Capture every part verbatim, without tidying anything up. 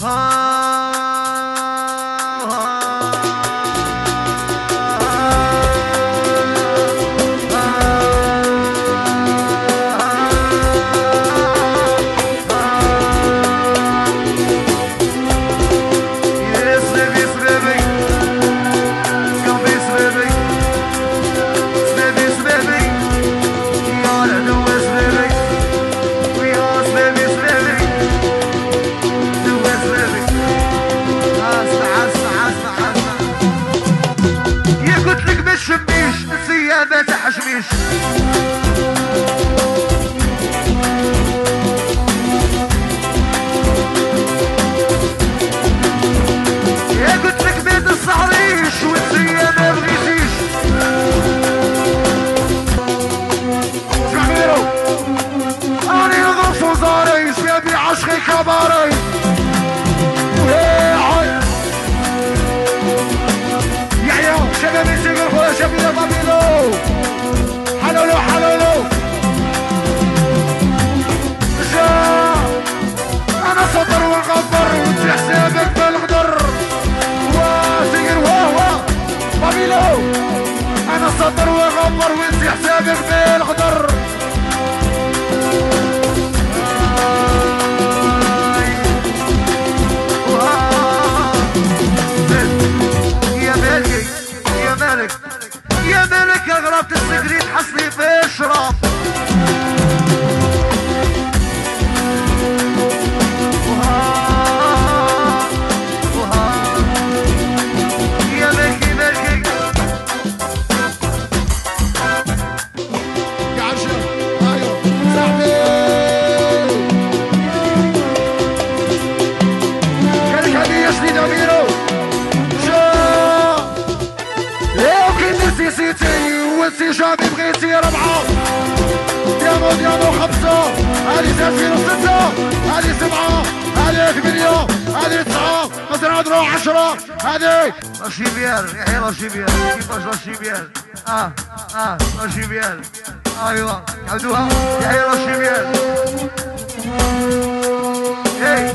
ما تحشميش يا قلتلك ما تسحريش وانتيا ما بغيتيش جميرو اني نظرف وزاريش يا بي عشقي كباري وهاي يحيى شباب السيجر خويا شبيبه بابيلو حلولو حلولو جا انا صدر وغبر وانت حسابك بالقدر واه سير واه واه بابيلو انا صدر وغبر وانت حسابك بالقدر يا ملك غربت السكري تحسني في الشراب يا ملكي ملكي يا عشر ايوه صاحبي كانك هديه جديده بيرو نسيتي وانتي جامي بغيتي ربعة ديامو ديامو خمسة هادي تلاتين وستة هادي سبعة هادي ثمانية هادي تسعة خاصنا نهضرو عشرة هادي ماشي بيان يحيى ماشي بيان كيفاش ماشي بيان اه اه ماشي بيان ايوا عاودوها يحيى ماشي بيان اي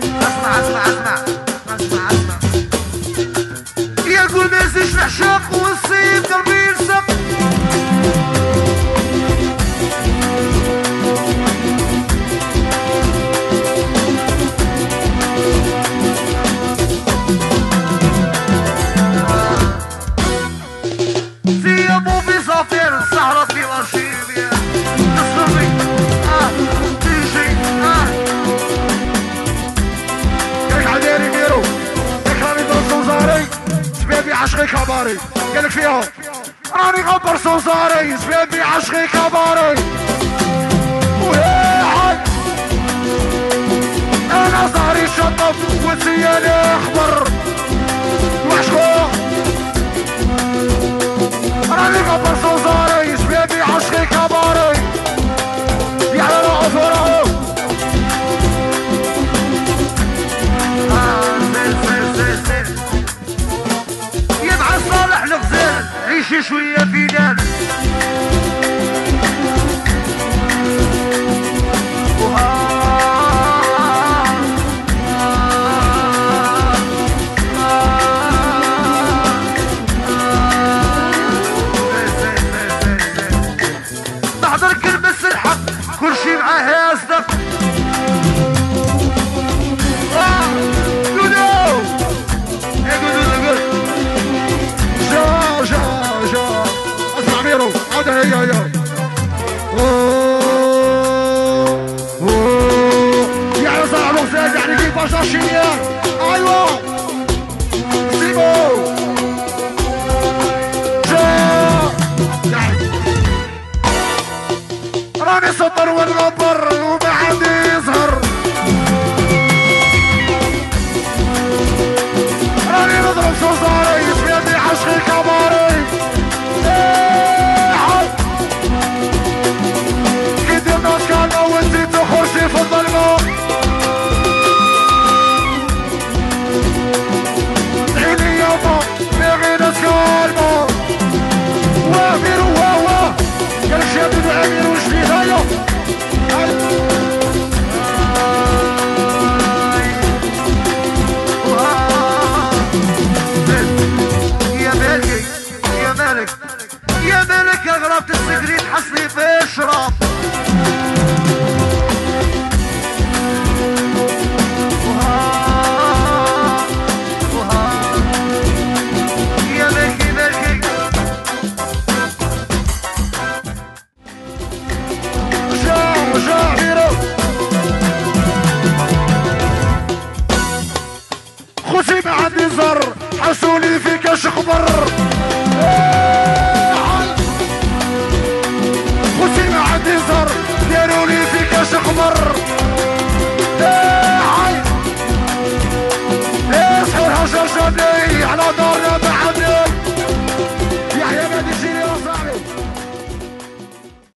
اسمع اسمع اسمع اسمع اسمع يا قول مازيش نعشق ونصيب قلبي يلصق ثيابو في صافير الصحراء في مارشيبيان تصرفي اه تيجي اه ياك عداري ديرو ياك راني درسو زهري شبابي عشقي كباري قالك فيهم راني غبر صوصاري شبابي عشقي كباري وهاي انا زهري شطب وانتيا اخضر وعشقو راني غبر صوصاري شبابي عشقي كباري يا حلاوة فرعو عيشي شوية في دار نحضر كلمس الحق كل شي معاه يصدق شيليان ايوا سيبو جا راني صبر ونغبر